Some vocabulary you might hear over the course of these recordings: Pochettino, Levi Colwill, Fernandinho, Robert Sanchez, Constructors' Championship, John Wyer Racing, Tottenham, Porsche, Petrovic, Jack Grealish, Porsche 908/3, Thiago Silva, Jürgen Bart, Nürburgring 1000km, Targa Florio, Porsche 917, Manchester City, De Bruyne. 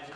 5.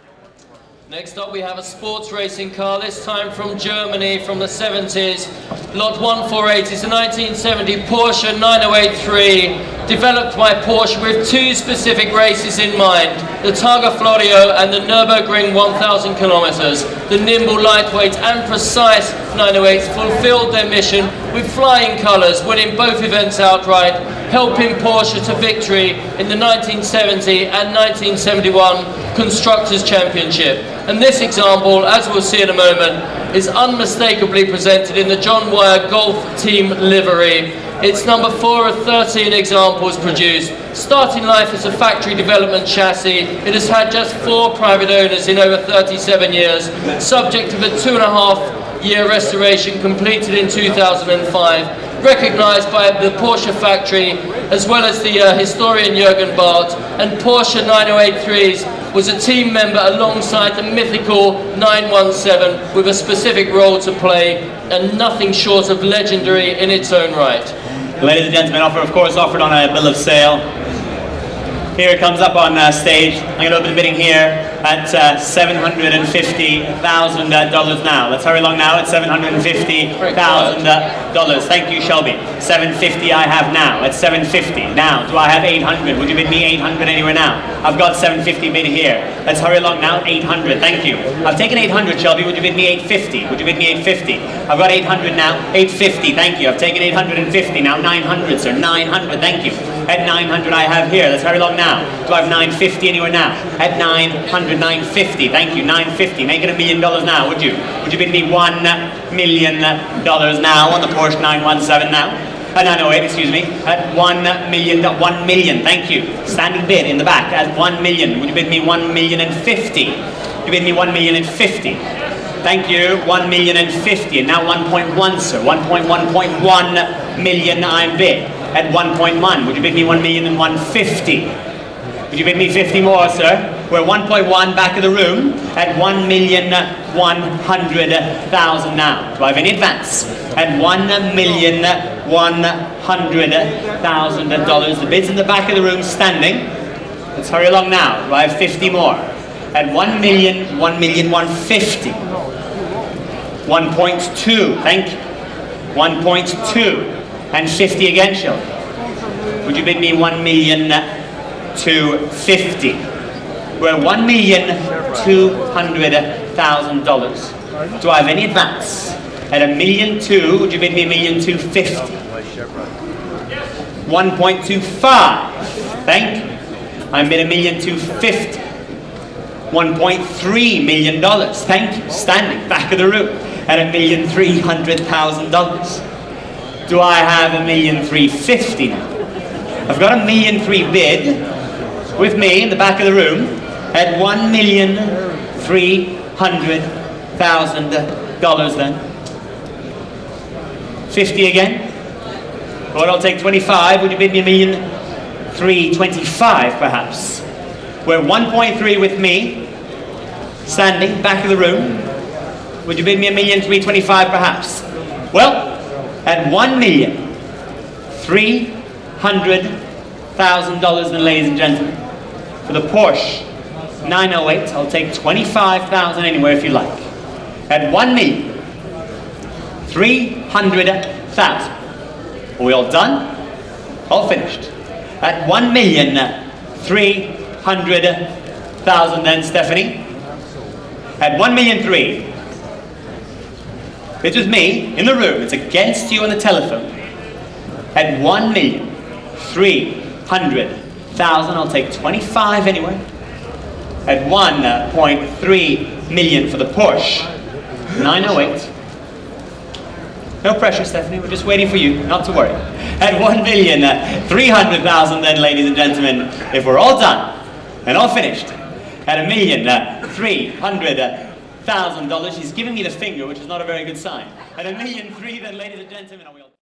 Next up we have a sports racing car, this time from Germany, from the 70s. Lot 148 is a 1970 Porsche 908/3, developed by Porsche with two specific races in mind, the Targa Florio and the Nürburgring 1000km. The nimble, lightweight and precise 908s fulfilled their mission with flying colours, winning both events outright, helping Porsche to victory in the 1970 and 1971 Constructors' Championship. And this example, as we'll see in a moment, is unmistakably presented in the John Wyer Golf Team livery. It's number 4 of 13 examples produced. Starting life as a factory development chassis, it has had just 4 private owners in over 37 years, subject to the 2.5-year restoration completed in 2005, recognised by the Porsche factory as well as the historian Jürgen Bart, and Porsche 908/3s was a team member alongside the mythical 917 with a specific role to play and nothing short of legendary in its own right. Ladies and gentlemen, of course offered on a bill of sale. Here it comes up on stage. I'm going to open the bidding here at $750,000 now. Let's hurry along now at $750,000. Thank you, Shelby. 750 I have now. At 750 now. Do I have 800? Would you bid me 800 anywhere now? I've got 750 bid here. Let's hurry along now. 800. Thank you. I've taken 800, Shelby. Would you bid me 850? Would you bid me 850? I've got 800 now. 850. Thank you. I've taken 850 now. 900, sir. 900. Thank you. At 900 I have here. Let's hurry along now. Do I have 950 anywhere now? At 900. 950, thank you, 950, make it $1 million now, would you? Would you bid me $1 million now on the Porsche 917 now? 908, excuse me, at $1 million, thank you. Standard bid in the back at $1 million, would you bid me $1,050,000? You bid me $1,050,000. Thank you, $1,050,000, and now 1.1, sir, 1.1 million I'm bid. At 1.1, would you bid me $1,150,000? Would you bid me 50 more, sir? We're 1.1 back of the room at $1,100,000 now. Do I have any advance? At $1,100,000. The bid's in the back of the room standing. Let's hurry along now. Do I have 50 more? At $1,150,000. 1.2, thank you. 1.2 and 50 again, Shelby. Would you bid me $1,250,000? We're $1,200,000. Do I have any advance? At $1,200,000, would you bid me $1,250,000? 1.25, thank you. I'm bid $1,250,000. $1.3 million, thank you. Standing back of the room at $1,300,000. Do I have $1,350,000 now? I've got $1,300,000 bid with me in the back of the room. At $1,300,000 then. 50 again. Or I'll take 25. Would you bid me $1,325,000 perhaps? We're 1.3 with me, standing back of the room. Would you bid me $1,325,000 perhaps? Well, at $1,300,000 then, ladies and gentlemen, for the Porsche 908, I'll take 25,000 anywhere if you like. At $1,300,000. Are we all done? All finished. At $1,300,000 then, Stephanie. At $1,300,000. It's with me in the room. It's against you on the telephone. At $1,300,000, I'll take 25 anywhere. At $1.3 million for the Porsche 908. No pressure, Stephanie, we're just waiting for you, not to worry. At $1,300,000 then, ladies and gentlemen, if we're all done and all finished, at $1,300,000, she's giving me the finger, which is not a very good sign. At $1,300,000 then, ladies and gentlemen, are we all